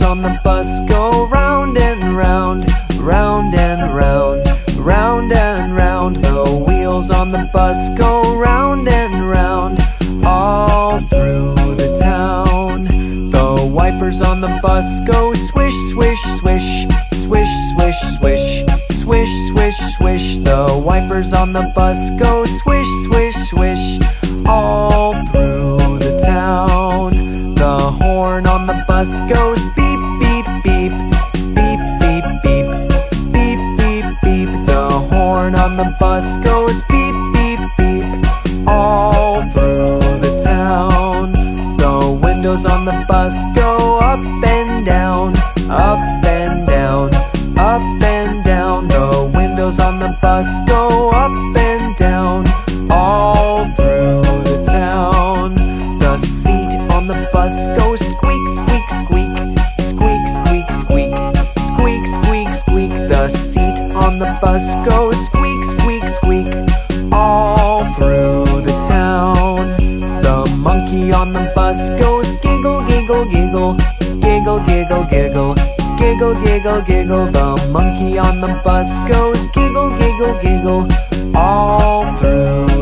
wheels on the bus go round and round, round and round, round and round. The wheels on the bus go round and round, all through the town. The wipers on the bus go swish, swish, swish, swish, swish, swish, swish, swish, swish. The wipers on the bus go swish, swish, swish, all through the town. The horn on the bus goes beep, beep, beep, beep, beep, beep, beep, beep, beep. The horn on the bus goes beep, beep, beep, all through the town. The windows on the bus go up and down, up and down, up and down. The windows on the bus go up and down, all through the town. The seat on the bus goes squeak, squeak, squeak, squeak, squeak, squeak, squeak, squeak, squeak. The seat on the bus goes squeak, squeak, squeak, all through the town. The monkey on the bus goes giggle, giggle, giggle, giggle, giggle, giggle, giggle, giggle, giggle. The monkey on the bus goes giggle, giggle, giggle, all through